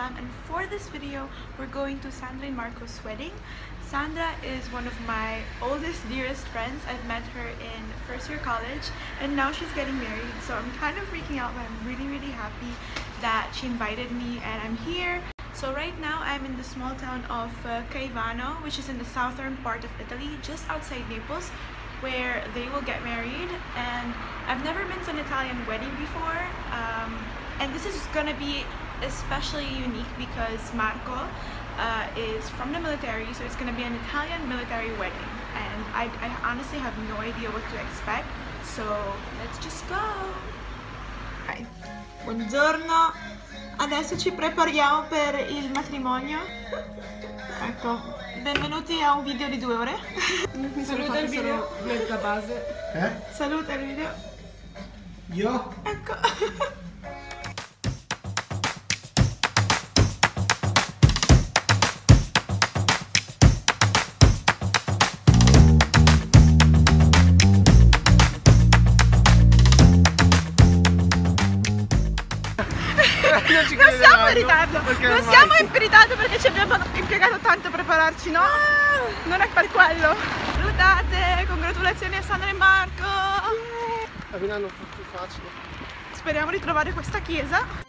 Jam, and for this video we're going to Sandra and Marco's wedding. Sandra is one of my oldest, dearest friends. I've met her in first year college and now she's getting married, so I'm kind of freaking out, but I'm really happy that she invited me and I'm here. So right now I'm in the small town of Caivano, which is in the southern part of Italy, just outside Naples, where they will get married. And I've never been to an Italian wedding before, and this is gonna be especially unique because Marco is from the military, so it's gonna be an Italian military wedding, and I honestly have no idea what to expect, so let's just go! Hi. Buongiorno! Adesso ci prepariamo per il matrimonio. Ecco, benvenuti a un video di 2 ore. Saluta il video. Nella base. Eh? Saluta il video. Io? Ecco. Non siamo in ritardo, non siamo in ritardo perché ci abbiamo impiegato tanto a prepararci, no? Non è per quello. Salutate, congratulazioni a Sandra e Marco. Camminando più facile. Speriamo di trovare questa chiesa.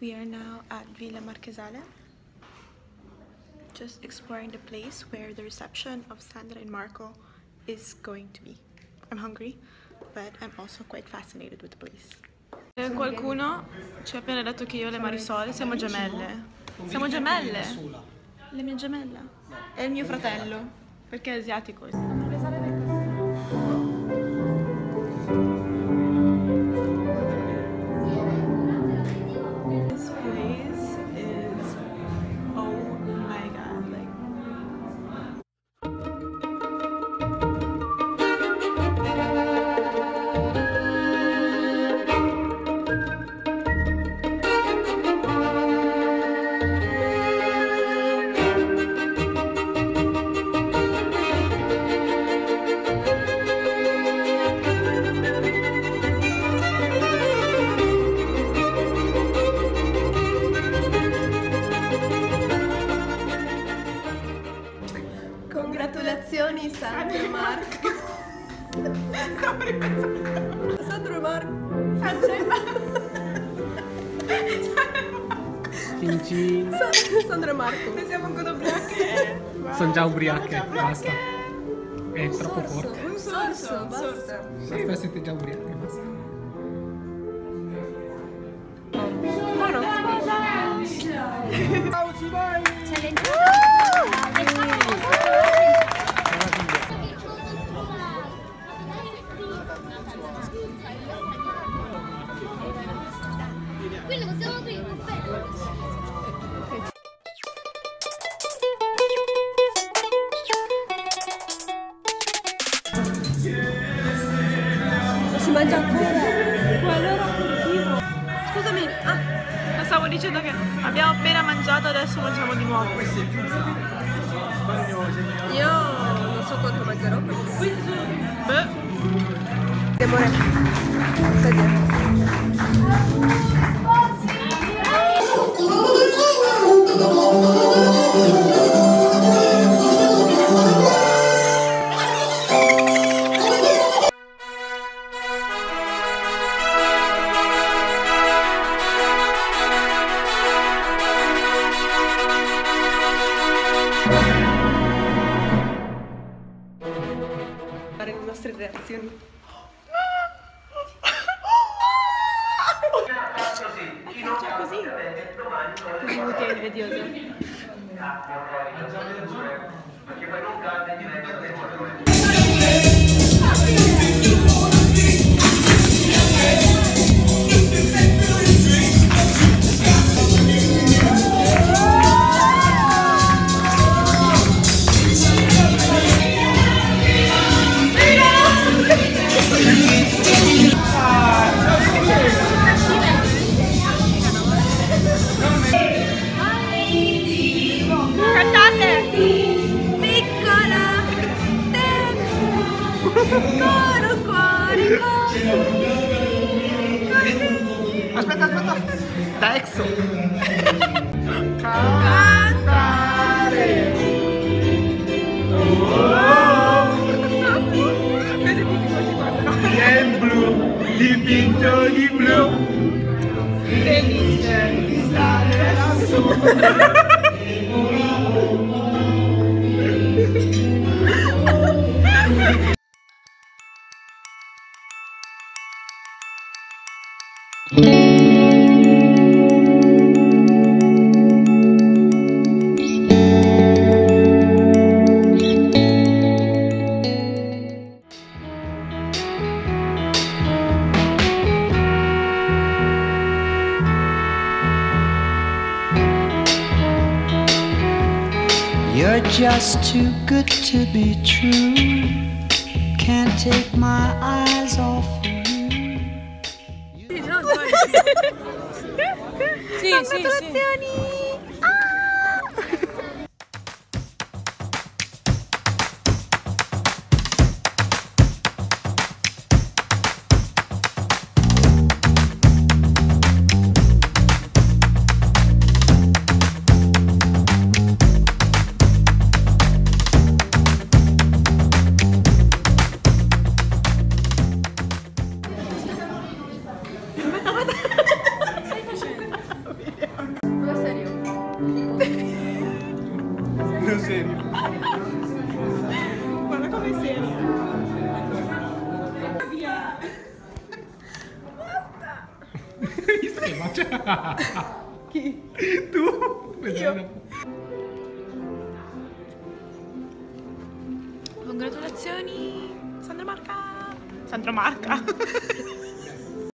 We are now at Villa Marchesale, just exploring the place where the reception of Sandra and Marco is going to be. I'm hungry, but I'm also quite fascinated with the place. Qualcuno ci ha appena detto che io e le Marisol siamo gemelle. Siamo gemelle! La mia gemella è il mio fratello, perché è asiatico. Sandra e Marco. Sandra e Marco. Sandra e Marco. Cin cin. Sandra e Marco. Noi siamo ancora ubriache. Sono già ubriache. Basta. È troppo forte. Un sorso. Basta. Basta, siete già ubriache. Basta. Buono. Ciao, ci vai. Si mangia ancora? Allora, scusami, stavo dicendo che abbiamo appena mangiato, adesso mangiamo di nuovo. Io non so quanto mangerò. Beh, amore, stai dietro. Just too good to be true. Can't take my eyes off you. Sì, sì, sì. Ah! Chi? Tu? Io. Congratulazioni Sandra Marca.